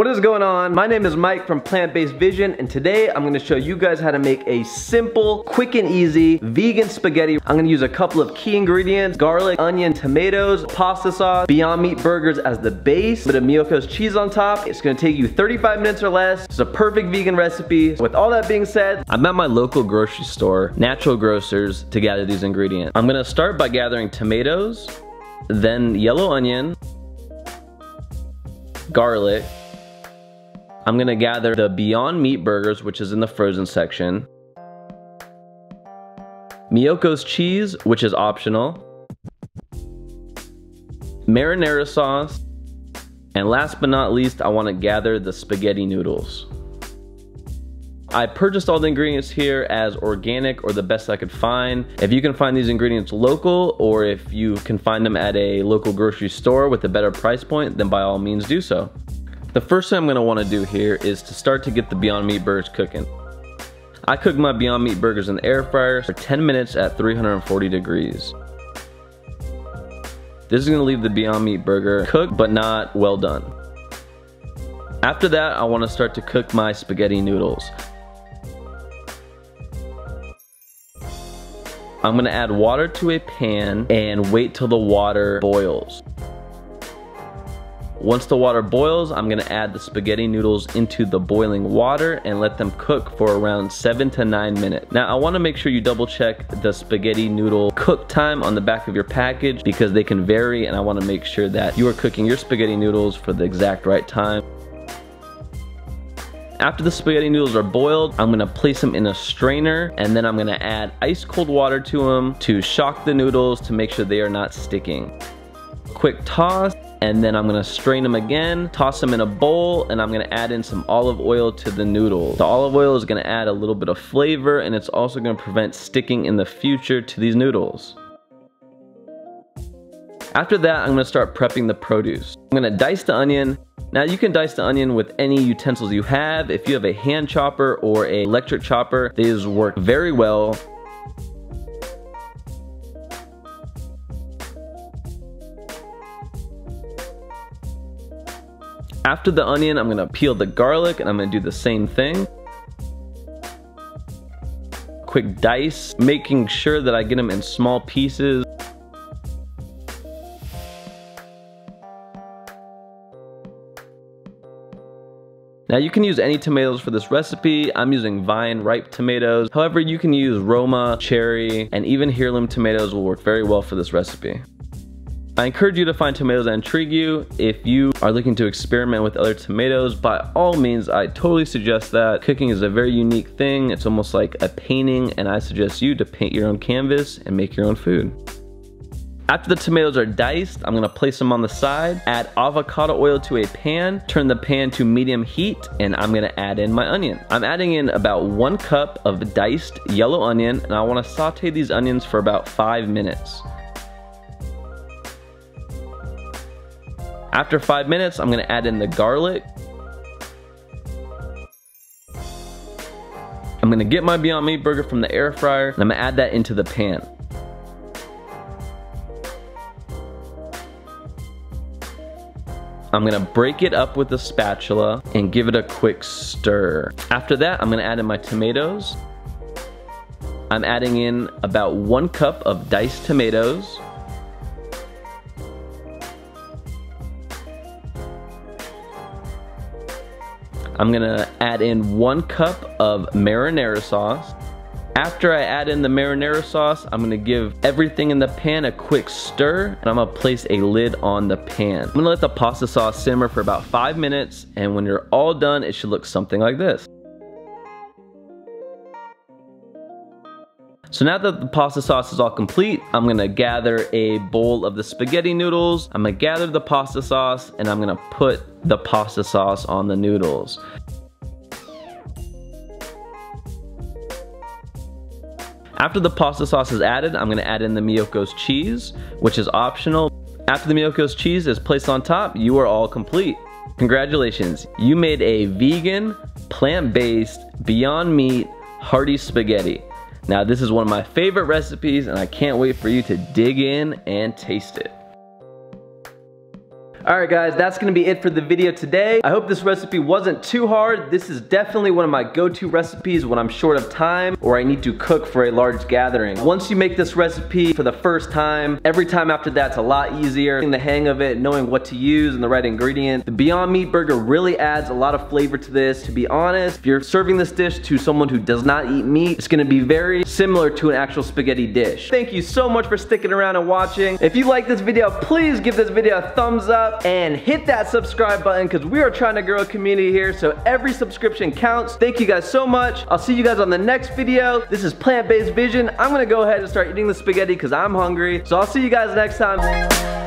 What is going on? My name is Mike from Plant Based Vision, and today I'm going to show you guys how to make a simple, quick and easy vegan spaghetti. I'm going to use a couple of key ingredients: garlic, onion, tomatoes, pasta sauce, Beyond Meat burgers as the base, a bit of Miyoko's cheese on top. It's going to take you 35 minutes or less. It's a perfect vegan recipe. With all that being said, I'm at my local grocery store, Natural Grocers, to gather these ingredients. I'm going to start by gathering tomatoes, then yellow onion, garlic. I'm gonna gather the Beyond Meat burgers, which is in the frozen section, Miyoko's cheese, which is optional, marinara sauce, and last but not least, I wanna gather the spaghetti noodles. I purchased all the ingredients here as organic or the best I could find. If you can find these ingredients local, or if you can find them at a local grocery store with a better price point, then by all means do so. The first thing I'm gonna wanna do here is to start to get the Beyond Meat burgers cooking. I cook my Beyond Meat burgers in the air fryer for 10 minutes at 340 degrees. This is gonna leave the Beyond Meat burger cooked but not well done. After that, I wanna start to cook my spaghetti noodles. I'm gonna add water to a pan and wait till the water boils. Once the water boils, I'm gonna add the spaghetti noodles into the boiling water and let them cook for around 7 to 9 minutes. Now, I wanna make sure you double check the spaghetti noodle cook time on the back of your package, because they can vary, and I wanna make sure that you are cooking your spaghetti noodles for the exact right time. After the spaghetti noodles are boiled, I'm gonna place them in a strainer, and then I'm gonna add ice cold water to them to shock the noodles to make sure they are not sticking. Quick toss, and then I'm gonna strain them again, toss them in a bowl, and I'm gonna add in some olive oil to the noodles. The olive oil is gonna add a little bit of flavor, and it's also gonna prevent sticking in the future to these noodles. After that, I'm gonna start prepping the produce. I'm gonna dice the onion. Now, you can dice the onion with any utensils you have. If you have a hand chopper or an electric chopper, these work very well. After the onion, I'm gonna peel the garlic, and I'm gonna do the same thing. Quick dice, making sure that I get them in small pieces. Now, you can use any tomatoes for this recipe. I'm using vine ripe tomatoes. However, you can use Roma, cherry, and even heirloom tomatoes will work very well for this recipe. I encourage you to find tomatoes that intrigue you. If you are looking to experiment with other tomatoes, by all means, I totally suggest that. Cooking is a very unique thing. It's almost like a painting, and I suggest you to paint your own canvas and make your own food. After the tomatoes are diced, I'm gonna place them on the side, add avocado oil to a pan, turn the pan to medium heat, and I'm gonna add in my onion. I'm adding in about 1 cup of diced yellow onion, and I wanna saute these onions for about 5 minutes. After 5 minutes, I'm gonna add in the garlic. I'm gonna get my Beyond Meat burger from the air fryer, and I'm gonna add that into the pan. I'm gonna break it up with a spatula and give it a quick stir. After that, I'm gonna add in my tomatoes. I'm adding in about 1 cup of diced tomatoes. I'm gonna add in 1 cup of marinara sauce. After I add in the marinara sauce, I'm gonna give everything in the pan a quick stir, and I'm gonna place a lid on the pan. I'm gonna let the pasta sauce simmer for about 5 minutes, and when you're all done, it should look something like this. So now that the pasta sauce is all complete, I'm gonna gather a bowl of the spaghetti noodles, I'm gonna gather the pasta sauce, and I'm gonna put the pasta sauce on the noodles. After the pasta sauce is added, I'm gonna add in the Miyoko's cheese, which is optional. After the Miyoko's cheese is placed on top, you are all complete. Congratulations, you made a vegan, plant-based, Beyond Meat, hearty spaghetti. Now, this is one of my favorite recipes, and I can't wait for you to dig in and taste it. Alright guys, that's gonna be it for the video today. I hope this recipe wasn't too hard. This is definitely one of my go-to recipes when I'm short of time or I need to cook for a large gathering. Once you make this recipe for the first time, every time after that's a lot easier. Getting the hang of it, knowing what to use and the right ingredient. The Beyond Meat burger really adds a lot of flavor to this. To be honest, if you're serving this dish to someone who does not eat meat, it's gonna be very similar to an actual spaghetti dish. Thank you so much for sticking around and watching. If you like this video, please give this video a thumbs up and hit that subscribe button because we are trying to grow a community here, so every subscription counts. Thank you guys so much. I'll see you guys on the next video. This is Plant Based Vision. I'm gonna go ahead and start eating the spaghetti because I'm hungry. So I'll see you guys next time.